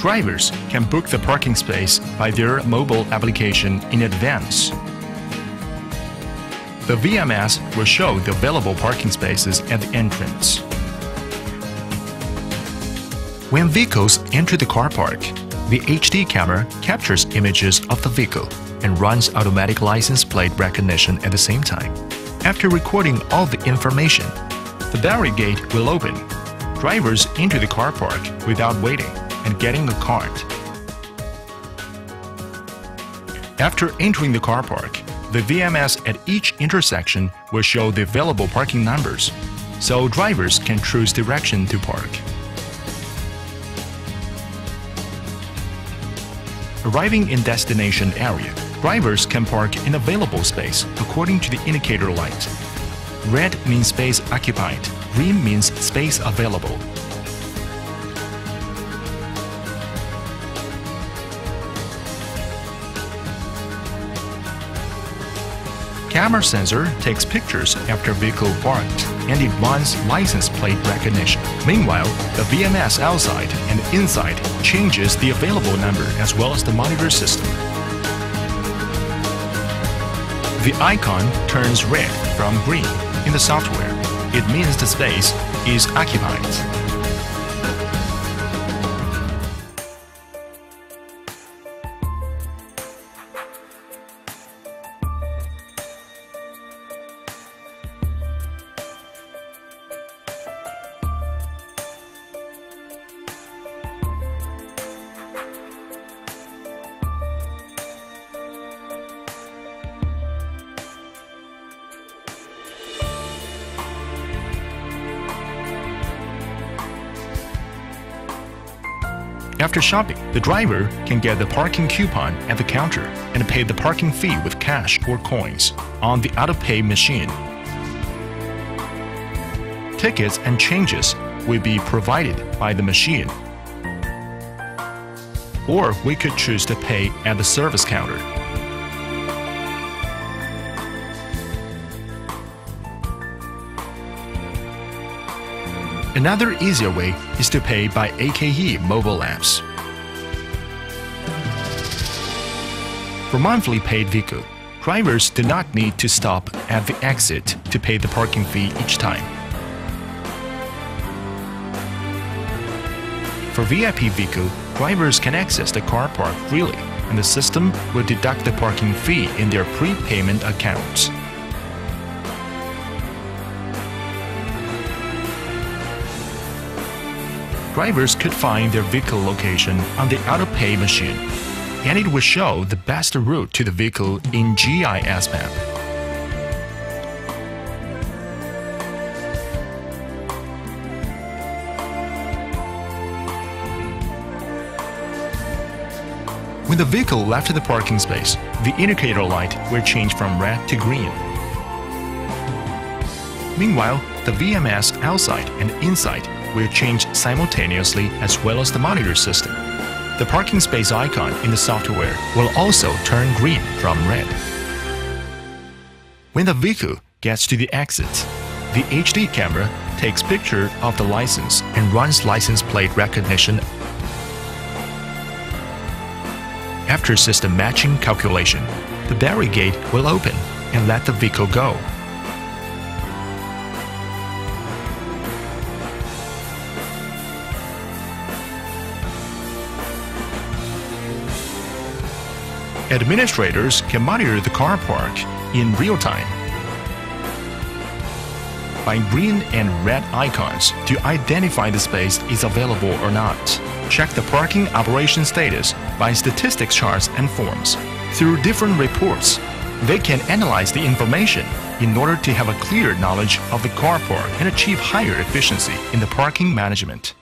Drivers can book the parking space by their mobile application in advance. The VMS will show the available parking spaces at the entrance. When vehicles enter the car park, the HD camera captures images of the vehicle and runs automatic license plate recognition at the same time. After recording all the information, the barrier gate will open. Drivers enter the car park without waiting and getting a card. After entering the car park, the VMS at each intersection will show the available parking numbers, so drivers can choose direction to park. Arriving in destination area, drivers can park in available space according to the indicator light. Red means space occupied, green means space available. Camera sensor takes pictures after vehicle parked and it runs license plate recognition. Meanwhile, the VMS outside and inside changes the available number as well as the monitor system. The icon turns red from green in the software. It means the space is occupied. After shopping, the driver can get the parking coupon at the counter and pay the parking fee with cash or coins on the auto-pay machine. Tickets and changes will be provided by the machine. Or we could choose to pay at the service counter. Another easier way is to pay by AKE mobile apps. For monthly paid vehicle, drivers do not need to stop at the exit to pay the parking fee each time. For VIP vehicle, drivers can access the car park freely, and the system will deduct the parking fee in their prepayment accounts. Drivers could find their vehicle location on the auto-pay machine, and it will show the best route to the vehicle in GIS map. When the vehicle left the parking space, the indicator light will change from red to green. Meanwhile, the VMS outside and inside will change simultaneously as well as the monitor system. The parking space icon in the software will also turn green from red. When the vehicle gets to the exit, the HD camera takes picture of the license and runs license plate recognition. After system matching calculation, the barrier gate will open and let the vehicle go. Administrators can monitor the car park in real time by green and red icons to identify the space is available or not. Check the parking operation status by statistics charts and forms. Through different reports, they can analyze the information in order to have a clear knowledge of the car park and achieve higher efficiency in the parking management.